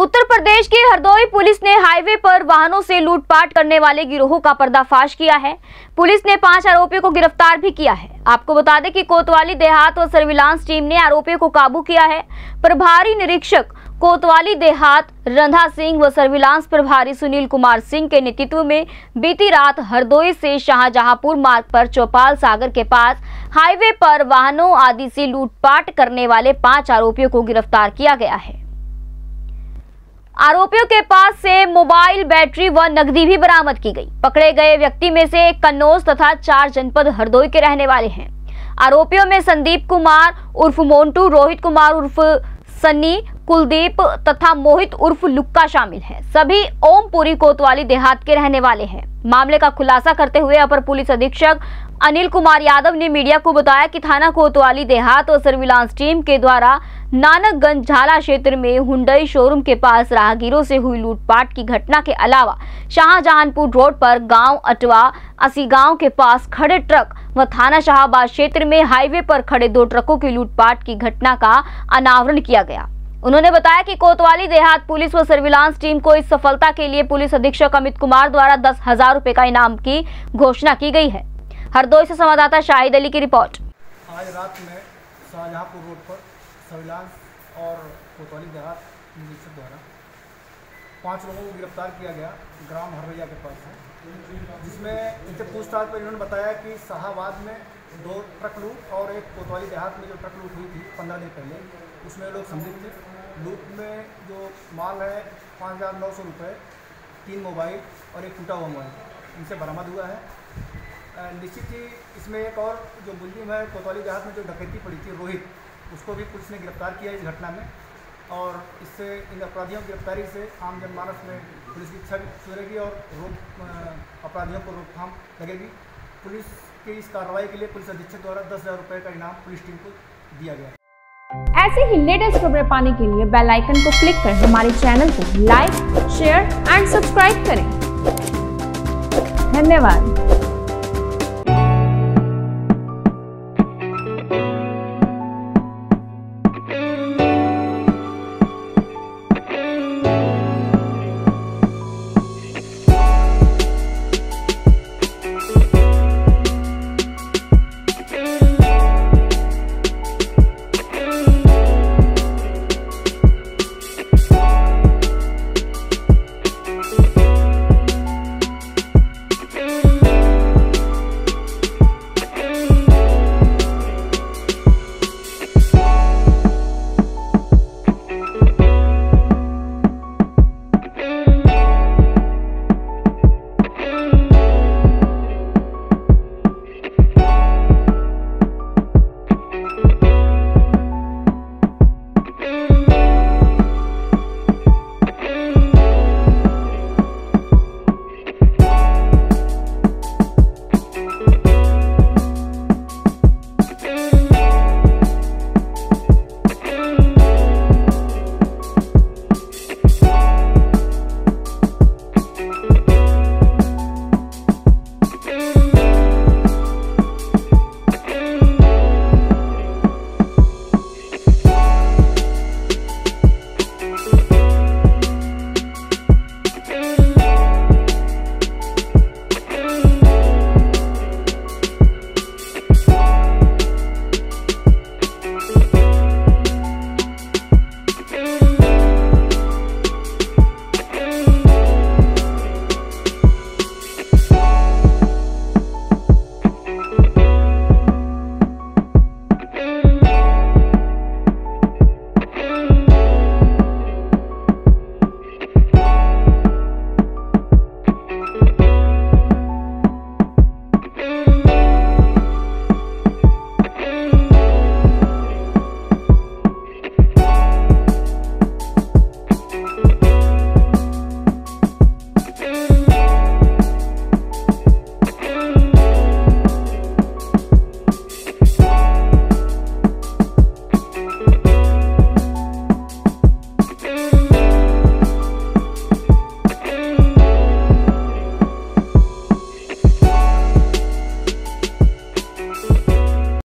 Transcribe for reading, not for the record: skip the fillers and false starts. उत्तर प्रदेश की हरदोई पुलिस ने हाईवे पर वाहनों से लूटपाट करने वाले गिरोह का पर्दाफाश किया है। पुलिस ने 5 आरोपियों को गिरफ्तार भी किया है। आपको बता दें कि कोतवाली देहात और सर्विलांस टीम ने आरोपियों को काबू किया है। प्रभारी निरीक्षक कोतवाली देहात रंधा सिंह व सर्विलांस प्रभारी सुनील कुमार सिंह के नेतृत्व में बीती रात हरदोई से शाहजहांपुर मार्ग पर चौपाल सागर के पास हाईवे पर वाहनों आदि से लूटपाट करने वाले 5 आरोपियों को गिरफ्तार किया गया है। आरोपियों के पास से मोबाइल, बैटरी व नकदी भी बरामद की गई। पकड़े गए व्यक्ति में से 1 कन्नौज तथा 4 जनपद हरदोई के रहने वाले हैं। आरोपियों में संदीप कुमार उर्फ मोन्टू, रोहित कुमार उर्फ सन्नी, कुलदीप तथा मोहित उर्फ लुक्का शामिल है। सभी ओमपुरी कोतवाली देहात के रहने वाले हैं। मामले का खुलासा करते हुए अपर पुलिस अधीक्षक अनिल कुमार यादव ने मीडिया को बताया कि थाना कोतवाली देहात और सर्विलांस टीम के द्वारा नानकगंज झाला क्षेत्र में हुंडई शोरूम के पास राहगीरों से हुई लूटपाट की घटना के अलावा शाहजहांपुर रोड पर गांव अटवा असी गांव के पास खड़े ट्रक व थाना शाहबाद क्षेत्र में हाईवे पर खड़े 2 ट्रकों की लूटपाट की घटना का अनावरण किया गया। उन्होंने बताया कि कोतवाली देहात पुलिस व सर्विलांस टीम को इस सफलता के लिए पुलिस अधीक्षक अमित कुमार द्वारा 10,000 रुपये का इनाम की घोषणा की गई है। हरदोई से संवाददाता शाहिद अली की रिपोर्ट। आज रात में शाहजहांपुर रोड पर सर्विलांस और कोतवाली देहात निरीक्षक द्वारा 5 लोगों को गिरफ्तार किया गया। ग्राम हरदोई के पास है, जिसमें इनसे पूछताछ पर इन्होंने बताया कि शाहबाद में 2 ट्रक लूट और एक कोतवाली देहात में जो ट्रक लूट हुई थी 15 दिन पहले, उसमें लोग संदिग्ध थे। लूट में जो माल है 5,900 रुपये, 3 मोबाइल और एक टूटा हुआ मोबाइल इनसे बरामद हुआ है। निश्चित ही इसमें एक और जो मुलजिम है कोतवाली देहात में जो डकैती पड़ी थी रोहित, उसको भी पुलिस ने गिरफ्तार किया इस घटना में। और इससे इन अपराधियों की गिरफ्तारी से आम जनमानस में पुलिस की छवि सुधरेगी और अपराधियों को रोकथाम लगेगी। पुलिस की इस कार्रवाई के लिए पुलिस अधीक्षक द्वारा 10,000 रुपये का इनाम पुलिस टीम को दिया गया। ऐसे ही लेटेस्ट खबरें पाने के लिए बेल आइकन को क्लिक कर हमारे चैनल को लाइक, शेयर एंड सब्सक्राइब करें। धन्यवाद।